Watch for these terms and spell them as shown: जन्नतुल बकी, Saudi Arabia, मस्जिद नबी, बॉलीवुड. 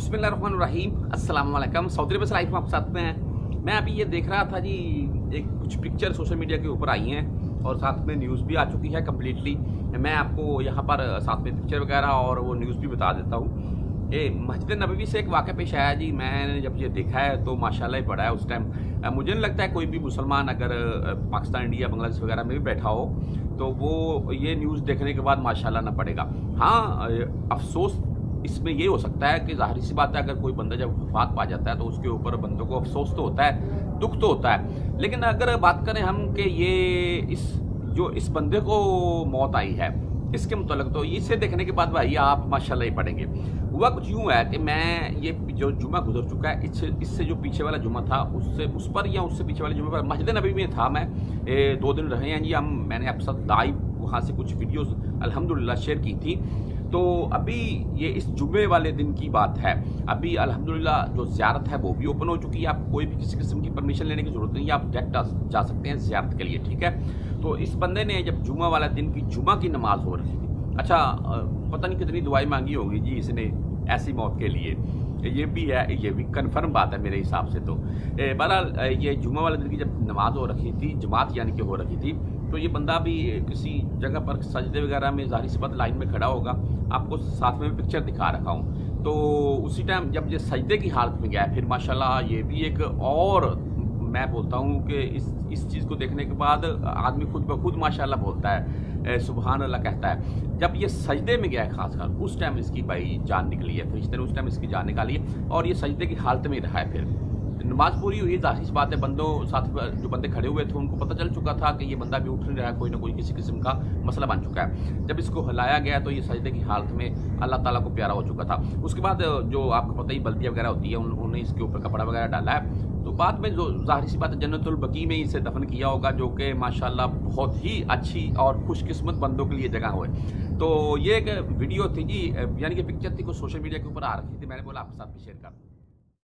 बिस्मिल्लाहिर्रहमानिर्रहीम अस्सलाम वालेकुम। सऊदी अरब से लाइफ में आप साथ में हैं। मैं अभी ये देख रहा था जी, एक कुछ पिक्चर सोशल मीडिया के ऊपर आई हैं और साथ में न्यूज़ भी आ चुकी है कम्प्लीटली। मैं आपको यहाँ पर साथ में पिक्चर वगैरह और वो न्यूज़ भी बता देता हूँ। ये मस्जिद नबी से एक वाक़या पेश आया जी। मैंने जब ये देखा है तो माशाल्लाह ही पढ़ा है उस टाइम। मुझे नहीं लगता है कोई भी मुसलमान अगर पाकिस्तान, इंडिया, बांग्लादेश वगैरह में भी बैठा हो तो वो ये न्यूज़ देखने के बाद माशाल्लाह ना पड़ेगा। हाँ, अफसोस इसमें ये हो सकता है कि ज़ाहिर सी बात है, अगर कोई बंदा जब वफात पा जाता है तो उसके ऊपर बंदों को अफसोस तो होता है, दुख तो होता है। लेकिन अगर बात करें हम कि ये इस बंदे को मौत आई है इसके मुतल्लिक़, तो इसे देखने के बाद भाई आप माशाल्लाह ही पढ़ेंगे। हुआ कुछ यूँ है कि मैं ये जो जुमा गुजर चुका है, इससे जो पीछे वाला जुमा था उससे उस पर या उससे पीछे वाले जुमे पर मस्जिद नबी में था। मैं 2 दिन रहे हैं जी। हम मैंने आपके साथ लाइव वहाँ से कुछ वीडियोस अल्हम्दुलिल्लाह शेयर की थी। तो अभी ये इस जुमे वाले दिन की बात है। अभी अल्हम्दुलिल्लाह जो ज़ियारत है वो भी ओपन हो चुकी है। आप कोई भी किसी किस्म की परमिशन लेने की ज़रूरत नहीं है, आप डायरेक्ट जा सकते हैं ज़ियारत के लिए, ठीक है। तो इस बंदे ने जब जुमा वाला दिन की जुमा की नमाज़ हो रही थी, अच्छा पता नहीं कितनी दुआएं मांगी होगी जी इसने ऐसी मौत के लिए। ये भी है, ये भी कन्फर्म बात है मेरे हिसाब से। तो बहरहाल ये जुमा वाले दिन की जब नमाज हो रखी थी, जमात यानी कि हो रखी थी, तो ये बंदा भी किसी जगह पर सजदे वगैरह में ज़ाहिर सी बात लाइन में खड़ा होगा। आपको साथ में पिक्चर दिखा रखा हूँ। तो उसी टाइम जब ये सजदे की हालत में गया फिर माशाल्लाह, ये भी एक और मैं बोलता हूँ कि इस चीज़ को देखने के बाद आदमी खुद ब खुद माशाल्लाह बोलता है, सुबहान अल्लाह कहता है। जब ये सजदे में गया खासकर उस टाइम इसकी भाई जान निकली है, फरिश्ते ने उस टाइम इसकी जान निकाली है और ये सजदे की हालत में रहा है। फिर नमाज पूरी हुई, जाहिर सी बात है बंदों साथ जो बंदे खड़े हुए थे उनको पता चल चुका था कि ये बंदा भी उठ नहीं रहा है, कोई ना कोई किसी किस्म का मसला बन चुका है। जब इसको हिलाया गया तो ये सजदे की हालत में अल्लाह ताला को प्यारा हो चुका था। उसके बाद जो आपको पता ही बल्दिया वगैरह होती है उन्होंने इसके ऊपर कपड़ा वगैरह डाला है। तो बाद में जो ज़ाहिर सी बात है जन्नतुल बकी में इसे दफन किया होगा, जो कि माशाल्लाह बहुत ही अच्छी और खुशकिस्मत बंदों के लिए जगह हो। तो ये एक वीडियो थी जी, यानी कि पिक्चर थी, कुछ सोशल मीडिया के ऊपर आ रखी थी। मैंने बोला आपके साथ भी शेयर कर